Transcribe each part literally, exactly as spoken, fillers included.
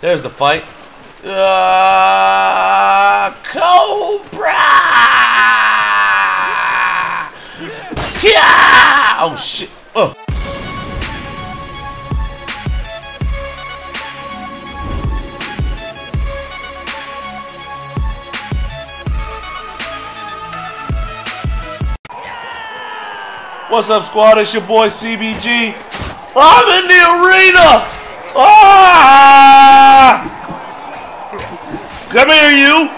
There's the fight. Uh, Cobra! Yeah! Oh shit! Oh. What's up, squad? It's your boy C B G. I'm in the arena. Ah! Come here, you!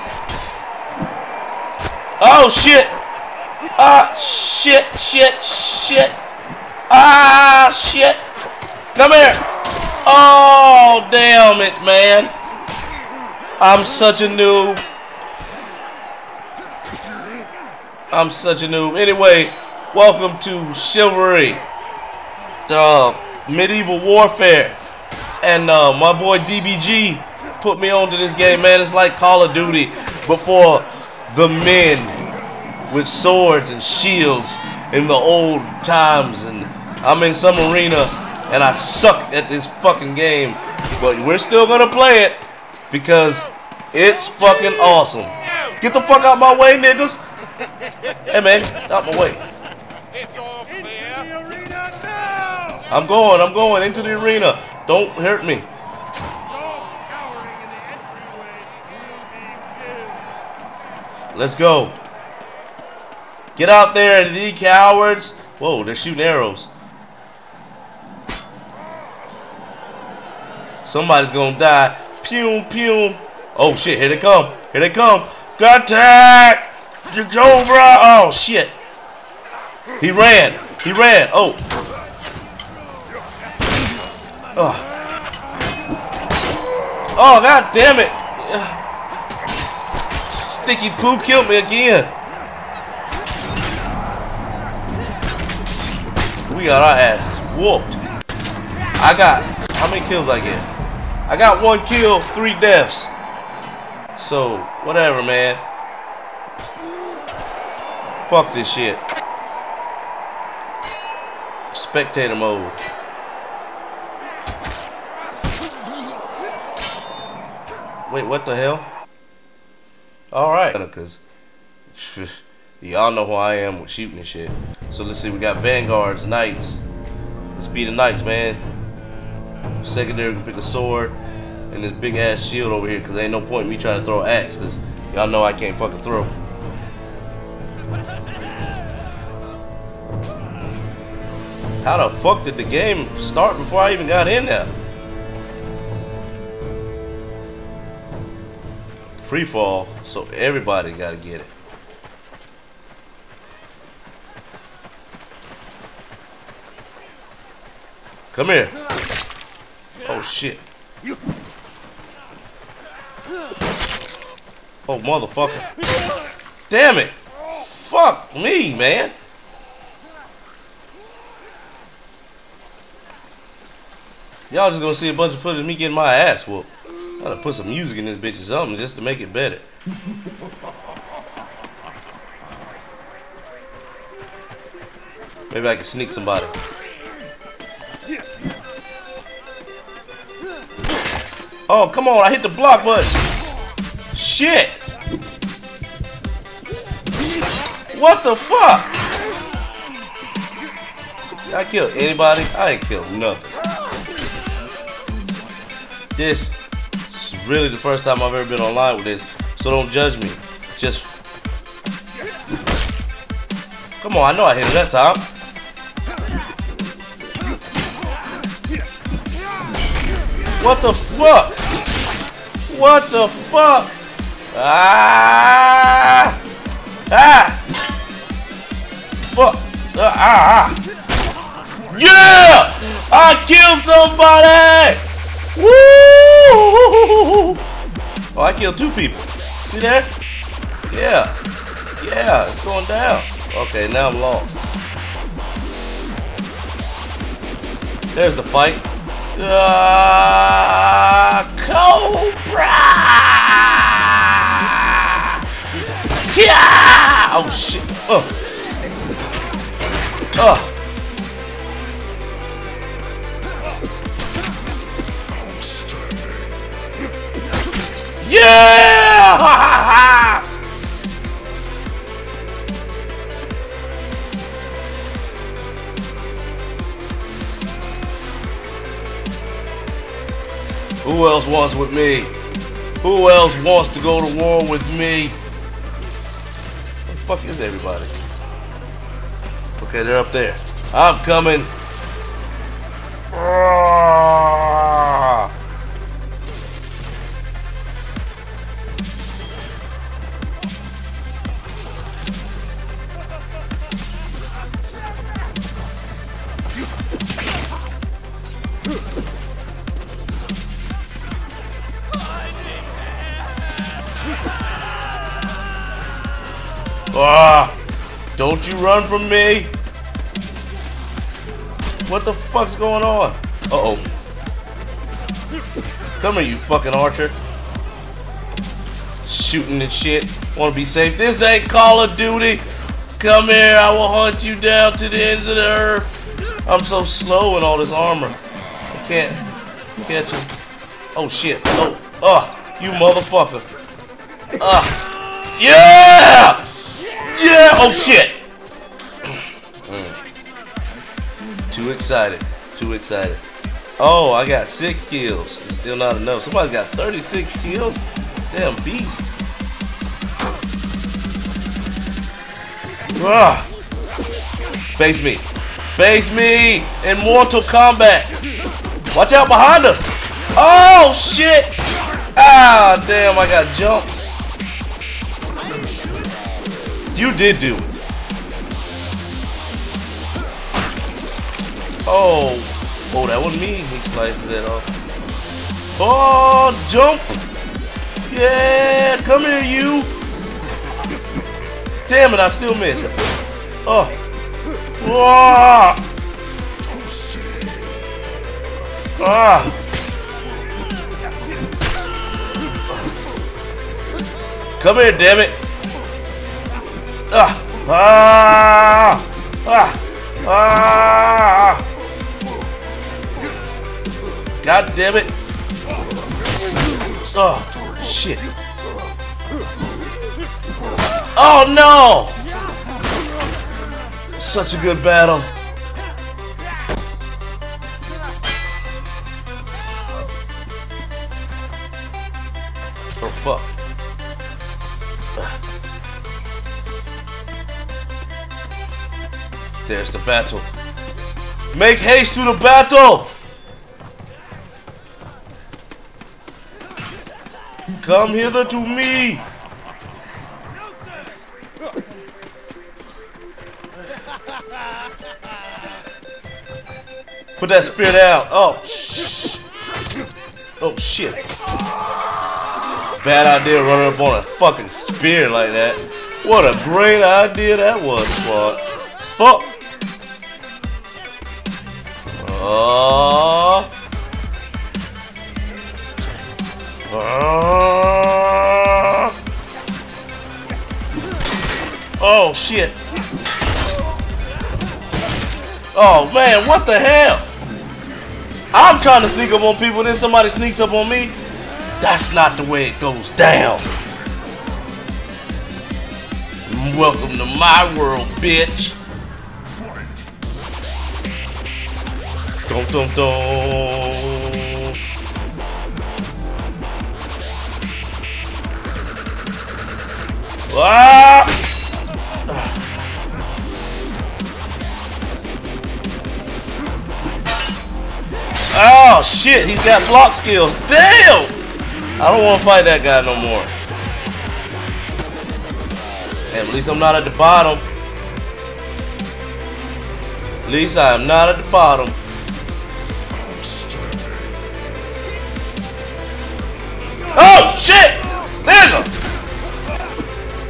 Oh shit! Ah shit! Shit! Shit! Ah shit! Come here! Oh damn it, man! I'm such a noob. I'm such a noob. Anyway, welcome to Chivalry, uh, Medieval Warfare, and uh, my boy D B G. Put me on to this game, man. It's like Call of Duty before the men with swords and shields in the old times, and I'm in some arena and I suck at this fucking game, but we're still gonna play it because it's fucking awesome. Get the fuck out my way, niggas. Hey man, out my way. I'm going, I'm going into the arena. Don't hurt me. Let's go. Get out there, the cowards. Whoa, they're shooting arrows. Somebody's gonna die. Pew, pew. Oh, shit. Here they come. Here they come. Got attack. Go, bro. Oh, shit. He ran. He ran. Oh. Oh, oh god damn it. Sticky poo killed me again. We got our asses whooped. I got how many kills I get? I got one kill, three deaths. So whatever, man. Fuck this shit. Spectator mode. Wait, what the hell? Alright, because y'all know who I am with shooting and shit. So let's see, we got Vanguards, Knights. Let's be the Knights, man. Secondary can pick a sword and this big ass shield over here because there ain't no point in me trying to throw an axe because y'all know I can't fucking throw. How the fuck did the game start before I even got in there? Free fall, so everybody gotta get it. Come here. Oh shit. Oh motherfucker. Damn it. Fuck me, man. Y'all just gonna see a bunch of footage of me getting my ass whooped. I gotta put some music in this bitch or something just to make it better. Maybe I can sneak somebody. Oh, come on, I hit the block button. Shit. What the fuck? Did I kill anybody? I ain't killed nothing. This really the first time I've ever been online with this, so don't judge me. Just come on, I know I hit it that time. What the fuck? What the fuck? Ah! Ah! Fuck! Ah! Ah! Yeah! I killed somebody! Woo! Oh, I killed two people. See that? Yeah. Yeah, it's going down. Okay, now I'm lost. There's the fight. Uh, Cobra! Yeah! Oh, shit. Oh. Oh. Who else wants with me? Who else wants to go to war with me? Where the fuck is everybody? Okay, they're up there. I'm coming. Ah. Ah, don't you run from me. What the fuck's going on? Uh-oh. Come here, you fucking archer. Shooting and shit. Wanna be safe. This ain't Call of Duty. Come here, I will hunt you down to the ends of the earth. I'm so slow in all this armor. I can't catch you. Oh shit. Oh, ah, uh, you motherfucker. Ah. Uh, yeah! Yeah! Oh shit! Mm. Too excited. Too excited. Oh, I got six kills. It's still not enough. Somebody's got thirty-six kills? Damn beast. Ah. Face me. Face me in Mortal Kombat. Watch out behind us. Oh shit! Ah, damn, I got jumped. You did do it. Oh, oh, that wasn't me. He sliced that off. Oh, jump! Yeah, come here, you. Damn it, I still missed. Oh, ah, ah. Come here, damn it. Ah, ah, ah, ah. God damn it. Oh, shit. Oh, no. Such a good battle. Oh, fuck. There's the battle. Make haste to the battle! Come hither to me! Put that spear down. Oh, shh. Oh, shit. Bad idea running up on a fucking spear like that. What a great idea that was, squad. Fuck! Uh, uh, oh shit. Oh man, what the hell? I'm trying to sneak up on people, then somebody sneaks up on me. That's not the way it goes down. Welcome to my world, bitch. Dum, dum, dum. Ah! Oh shit, he's got block skills. Damn! I don't want to fight that guy no more. At least I'm not at the bottom. At least I am not at the bottom. Oh shit! Nigga!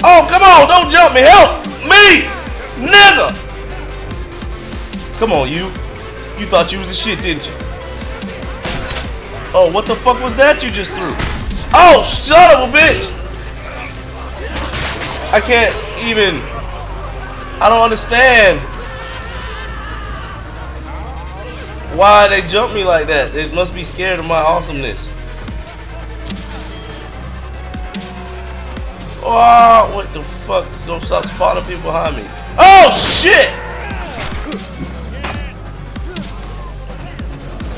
Oh come on, don't jump me, help me! Nigga! Come on you. You thought you was the shit, didn't you? Oh, what the fuck was that you just threw? Oh, son of a bitch! I can't even... I don't understand why they jump me like that. They must be scared of my awesomeness. Oh, what the fuck? Don't stop spawning people behind me. Oh, shit!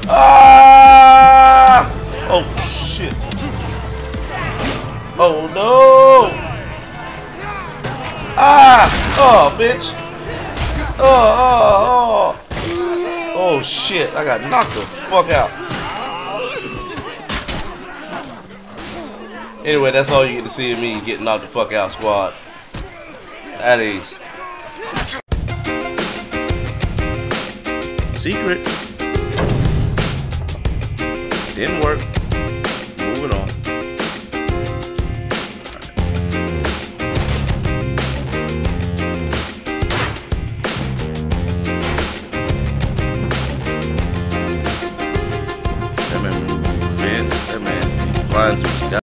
Ah! Oh, shit. Oh no! Ah! Oh, bitch! Oh, oh, oh! Oh shit! I got knocked the fuck out. Anyway, that's all you get to see of me getting knocked the fuck out, squad. At ease. Secret. Didn't work. Moving on. That man moved through the fence. That man flying through the sky.